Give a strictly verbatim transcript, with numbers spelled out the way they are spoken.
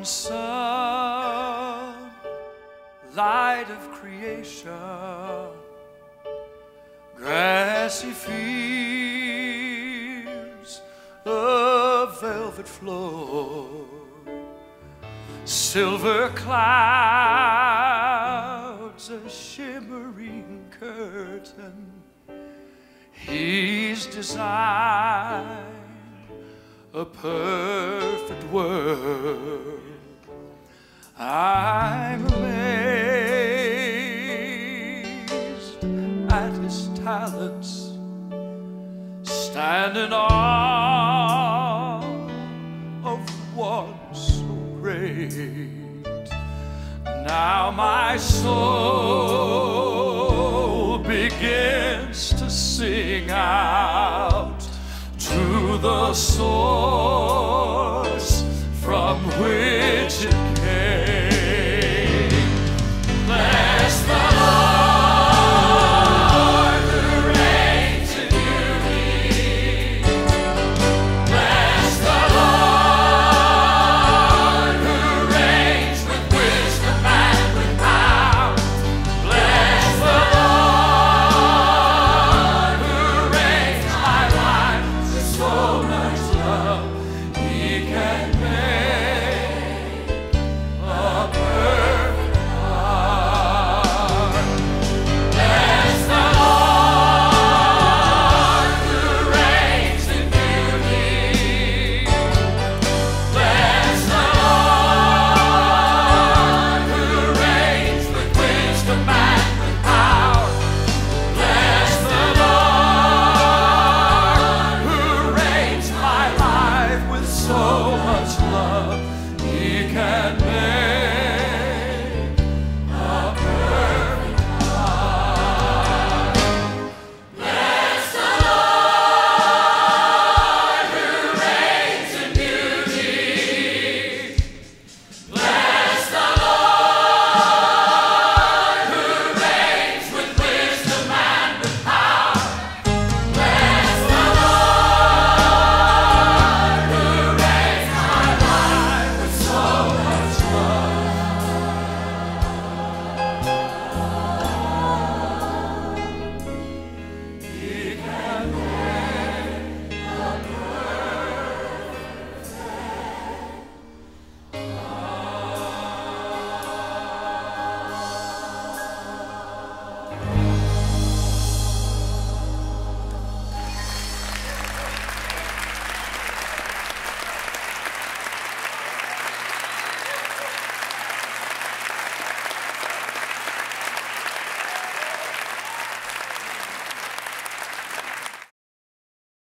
golden sun, light of creation, grassy fields of velvet floor, silver clouds, a shimmering curtain, He's designed a perfect world. I'm amazed at his talents, standing awe of one so great. Now my soul begins to sing out to the source from which it came. Bless the Lord, who reigns in beauty. Bless the Lord, who reigns with wisdom and with power. Bless the Lord, who reigns my life with so much love. He can so much love, He can